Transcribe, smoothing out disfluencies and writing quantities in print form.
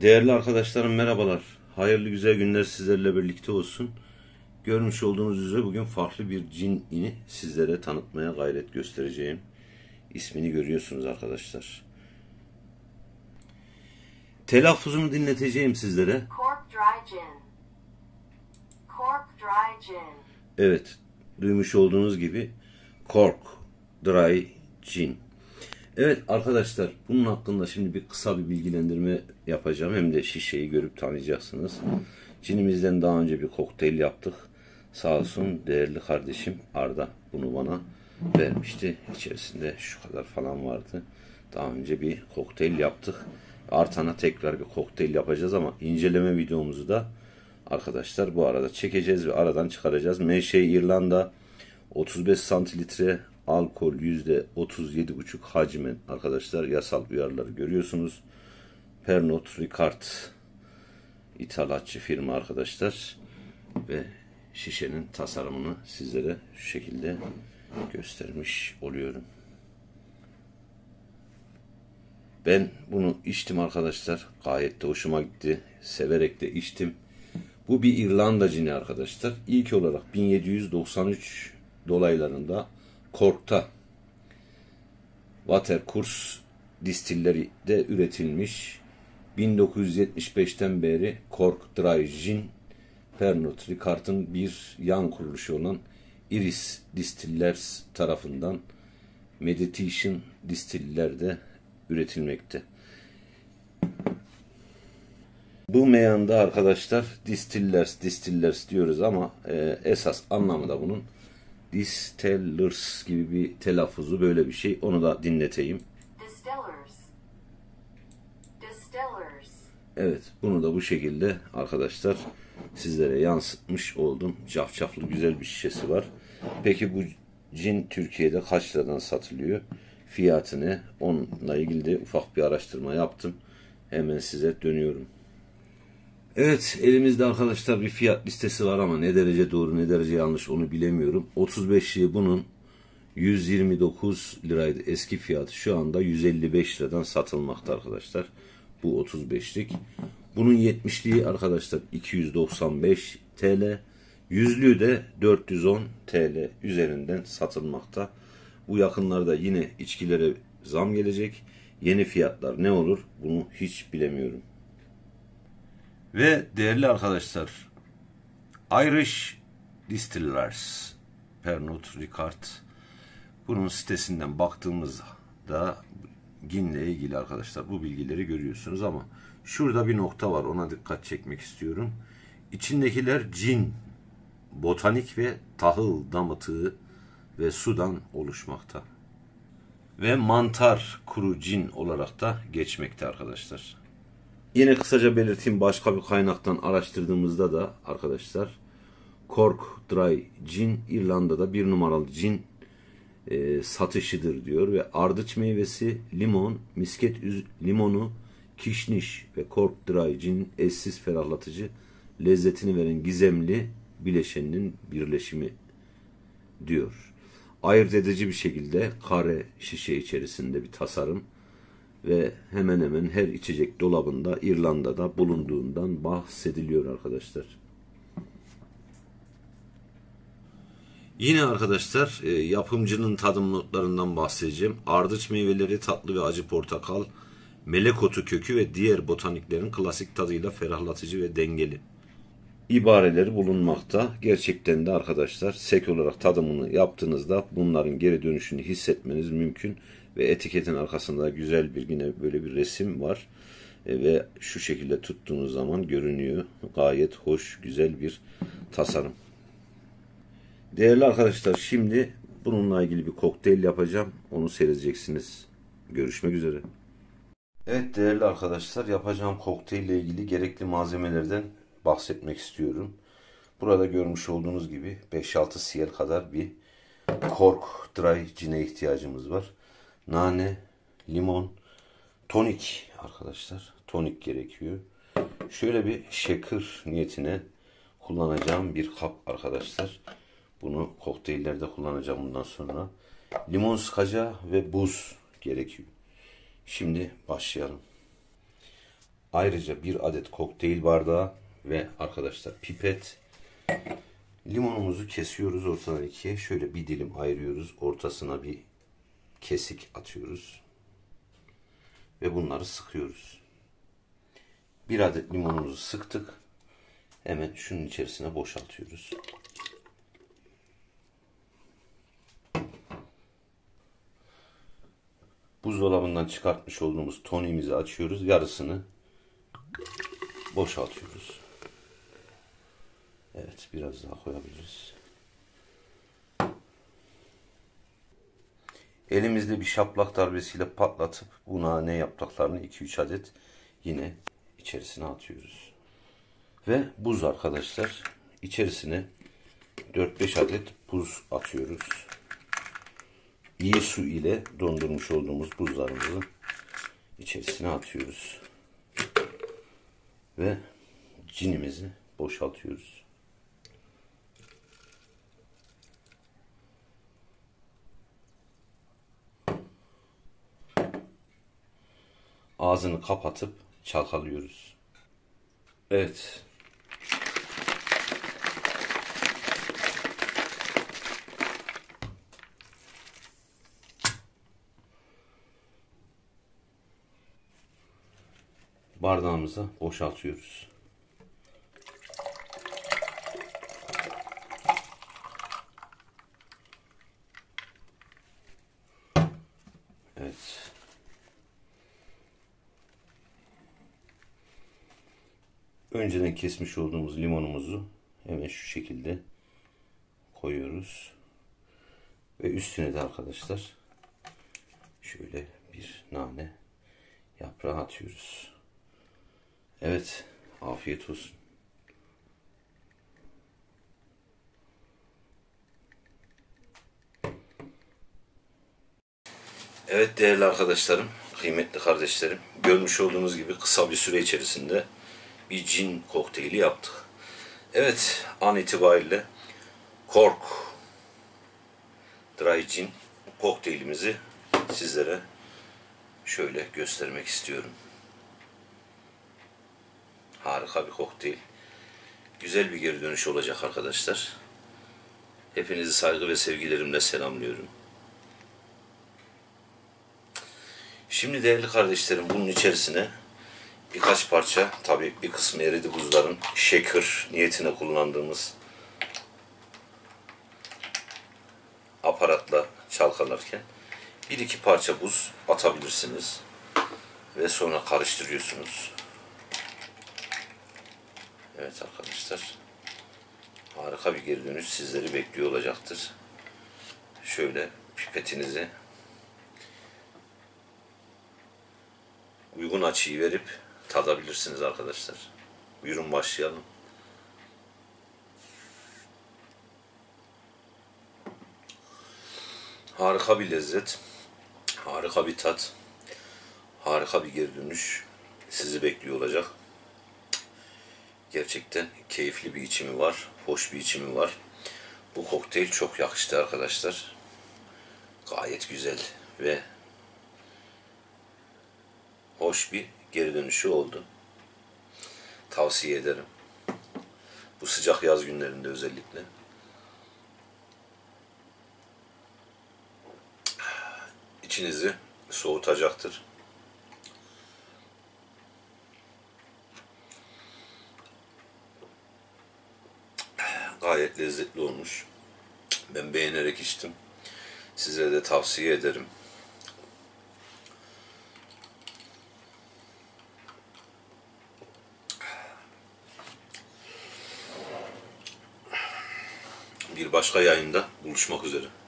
Değerli arkadaşlarım, merhabalar. Hayırlı güzel günler sizlerle birlikte olsun. Görmüş olduğunuz üzere bugün farklı bir cinini sizlere tanıtmaya gayret göstereceğim. İsmini görüyorsunuz arkadaşlar. Telaffuzunu dinleteceğim sizlere. Cork Dry Gin. Cork Dry Gin. Evet, duymuş olduğunuz gibi Cork Dry Gin. Evet arkadaşlar, bunun hakkında şimdi bir kısa bir bilgilendirme yapacağım. Hem de şişeyi görüp tanıyacaksınız. Cinimizden daha önce bir kokteyl yaptık. Sağ olsun değerli kardeşim Arda bunu bana vermişti. İçerisinde şu kadar falan vardı. Daha önce bir kokteyl yaptık. Artan'a tekrar bir kokteyl yapacağız ama inceleme videomuzu da arkadaşlar bu arada çekeceğiz ve aradan çıkaracağız. Menşe İrlanda, 35 santilitre. Alkol %37,5 hacmen arkadaşlar, yasal uyarıları görüyorsunuz. Pernod Ricard ithalatçı firma arkadaşlar ve şişenin tasarımını sizlere şu şekilde göstermiş oluyorum. Ben bunu içtim arkadaşlar. Gayet de hoşuma gitti. Severek de içtim. Bu bir İrlanda cini arkadaşlar. İlk olarak 1793 dolaylarında Cork'ta Watercourse distilleri de üretilmiş. 1975'ten beri Cork Dry Gin, Pernod Ricard'ın bir yan kuruluşu olan Irish Distillers tarafından Meditation distillerde üretilmekte. Bu meyanda arkadaşlar distillers diyoruz ama esas anlamı da bunun Distillers gibi bir telaffuzu, böyle bir şey. Onu da dinleteyim. Distillers. Distillers. Evet, bunu da bu şekilde arkadaşlar sizlere yansıtmış oldum. Cafcaflı güzel bir şişesi var. Peki bu cin Türkiye'de kaç liradan satılıyor? Fiyatı ne? Onunla ilgili de ufak bir araştırma yaptım. Hemen size dönüyorum. Evet, elimizde arkadaşlar bir fiyat listesi var ama ne derece doğru ne derece yanlış onu bilemiyorum. 35'li bunun 129 liraydı eski fiyatı, şu anda 155 liradan satılmakta arkadaşlar. Bu 35'lik. Bunun 70'liği arkadaşlar 295 TL. 100'lüğü de 410 TL üzerinden satılmakta. Bu yakınlarda yine içkilere zam gelecek. Yeni fiyatlar ne olur bunu hiç bilemiyorum. Ve değerli arkadaşlar, Irish Distillers, Pernod Ricard, bunun sitesinden baktığımızda ginle ilgili arkadaşlar bu bilgileri görüyorsunuz ama şurada bir nokta var, ona dikkat çekmek istiyorum. İçindekiler cin, botanik ve tahıl damıtığı ve sudan oluşmakta. Ve mantar kuru cin olarak da geçmekte arkadaşlar. Yine kısaca belirteyim, başka bir kaynaktan araştırdığımızda da arkadaşlar Cork Dry Gin İrlanda'da bir numaralı cin satışıdır diyor ve ardıç meyvesi, limon, misket limonu, kişniş ve Cork Dry Gin eşsiz ferahlatıcı lezzetini veren gizemli bileşeninin birleşimi diyor. Ayırt edici bir şekilde kare şişe içerisinde bir tasarım ve hemen hemen her içecek dolabında İrlanda'da bulunduğundan bahsediliyor arkadaşlar. Yine arkadaşlar yapımcının tadım notlarından bahsedeceğim. Ardıç meyveleri, tatlı ve acı portakal, melek otu kökü ve diğer botaniklerin klasik tadıyla ferahlatıcı ve dengeli ibareleri bulunmakta. Gerçekten de arkadaşlar sek olarak tadımını yaptığınızda bunların geri dönüşünü hissetmeniz mümkün. Ve etiketin arkasında güzel bir yine böyle bir resim var. Ve şu şekilde tuttuğunuz zaman görünüyor. Gayet hoş, güzel bir tasarım. Değerli arkadaşlar, şimdi bununla ilgili bir kokteyl yapacağım. Onu seyredeceksiniz. Görüşmek üzere. Evet değerli arkadaşlar, yapacağım kokteylle ilgili gerekli malzemelerden bahsetmek istiyorum. Burada görmüş olduğunuz gibi 5-6 cl kadar bir Cork Dry Gin'e ihtiyacımız var. Nane, limon, tonik arkadaşlar. Tonik gerekiyor. Şöyle bir shaker niyetine kullanacağım bir kap arkadaşlar. Bunu kokteyllerde kullanacağım bundan sonra. Limon sıkacağı ve buz gerekiyor. Şimdi başlayalım. Ayrıca bir adet kokteyl bardağı ve arkadaşlar pipet. Limonumuzu kesiyoruz ortadan ikiye. Şöyle bir dilim ayırıyoruz. Ortasına bir kesik atıyoruz. Ve bunları sıkıyoruz. Bir adet limonumuzu sıktık. Hemen şunun içerisine boşaltıyoruz. Buzdolabından çıkartmış olduğumuz tonimizi açıyoruz. Yarısını boşaltıyoruz. Evet, biraz daha koyabiliriz. Elimizde bir şaplak darbesiyle patlatıp bu nane yapraklarını 2-3 adet yine içerisine atıyoruz. Ve buz arkadaşlar. İçerisine 4-5 adet buz atıyoruz. İyi su ile dondurmuş olduğumuz buzlarımızı içerisine atıyoruz. Ve cinimizi boşaltıyoruz. Ağzını kapatıp çalkalıyoruz. Evet. Bardağımıza boşaltıyoruz. Evet. Önceden kesmiş olduğumuz limonumuzu hemen şu şekilde koyuyoruz. Ve üstüne de arkadaşlar şöyle bir nane yaprağı atıyoruz. Evet, afiyet olsun. Evet değerli arkadaşlarım, kıymetli kardeşlerim, görmüş olduğunuz gibi kısa bir süre içerisinde bir cin kokteyli yaptık. Evet, an itibariyle Cork Dry Gin kokteylimizi sizlere şöyle göstermek istiyorum. Harika bir kokteyl. Güzel bir geri dönüş olacak arkadaşlar. Hepinizi saygı ve sevgilerimle selamlıyorum. Şimdi değerli kardeşlerim, bunun içerisine birkaç parça, tabii bir kısmı eridi buzların, shaker niyetine kullandığımız aparatla çalkalarken bir iki parça buz atabilirsiniz ve sonra karıştırıyorsunuz. Evet arkadaşlar, harika bir geri dönüş sizleri bekliyor olacaktır. Şöyle pipetinizi uygun açıyı verip tadabilirsiniz arkadaşlar. Buyurun başlayalım. Harika bir lezzet, harika bir tat, harika bir geri dönüş sizi bekliyor olacak. Gerçekten keyifli bir içimi var, hoş bir içimi var. Bu kokteyl çok yakıştı arkadaşlar. Gayet güzel ve hoş bir geri dönüşü oldu. Tavsiye ederim. Bu sıcak yaz günlerinde özellikle. İçinizi soğutacaktır. Gayet lezzetli olmuş. Ben beğenerek içtim. Size de tavsiye ederim. Bir başka yayında buluşmak üzere.